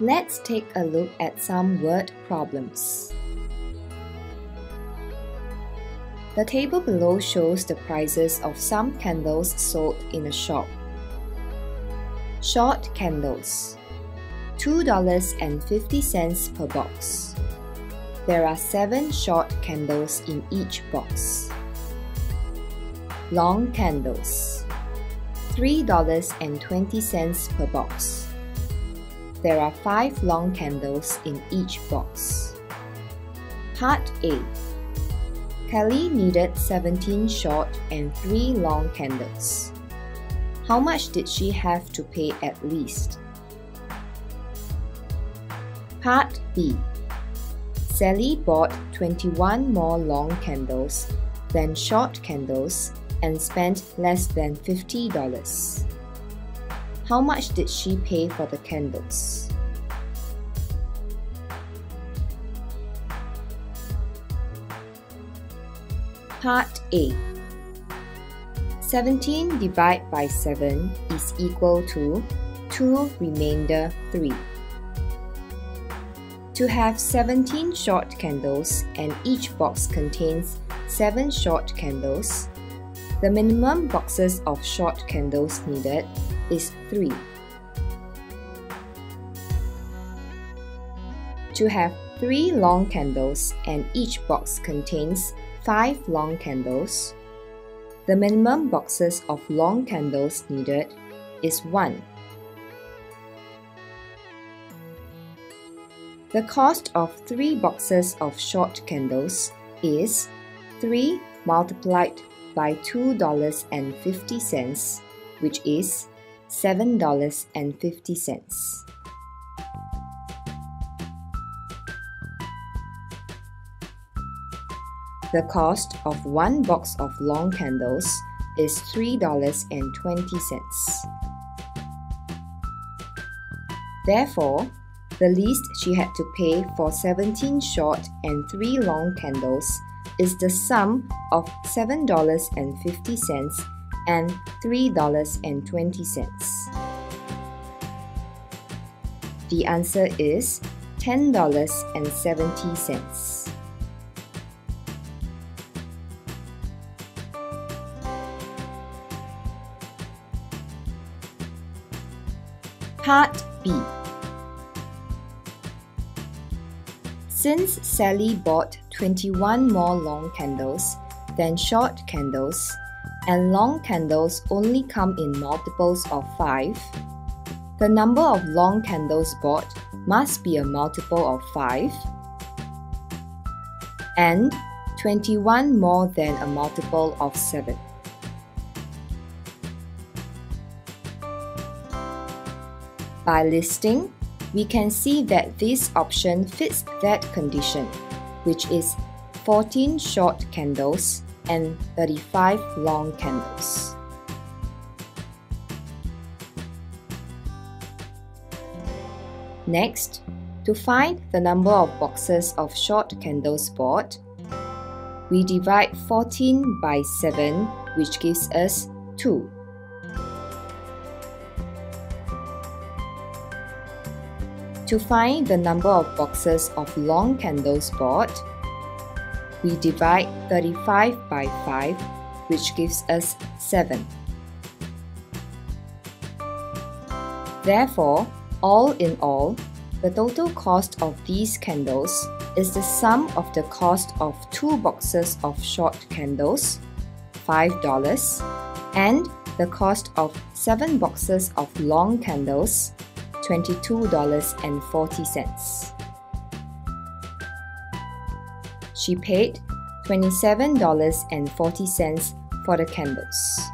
Let's take a look at some word problems. The table below shows the prices of some candles sold in a shop. Short candles, $2.50 per box. There are 7 short candles in each box. Long candles, $3.20 per box. There are 5 long candles in each box. Part A. Kelly needed 17 short and 3 long candles. How much did she have to pay at least? Part B. Sally bought 21 more long candles than short candles and spent less than $50. How much did she pay for the candles? Part A. 17 divided by 7 is equal to 2 remainder 3. To have 17 short candles and each box contains 7 short candles, the minimum boxes of short candles needed is 3. To have 3 long candles and each box contains 5 long candles, the minimum boxes of long candles needed is 1. The cost of 3 boxes of short candles is 3 multiplied by $2.50, which is $7.50. The cost of 1 box of long candles is $3.20. Therefore, the least she had to pay for 17 short and 3 long candles is the sum of $7.50 and $3.20. The answer is $10.70. Part B. Since Sally bought 21 more long candles than short candles, and long candles only come in multiples of 5, the number of long candles bought must be a multiple of 5, and 21 more than a multiple of 7. By listing, we can see that this option fits that condition, which is 14 short candles and 35 long candles. Next, to find the number of boxes of short candles bought, we divide 14 by 7, which gives us 2. To find the number of boxes of long candles bought, we divide 35 by 5, which gives us 7. Therefore, all in all, the total cost of these candles is the sum of the cost of 2 boxes of short candles, $5, and the cost of 7 boxes of long candles, $22.40. She paid $27.40 for the candles.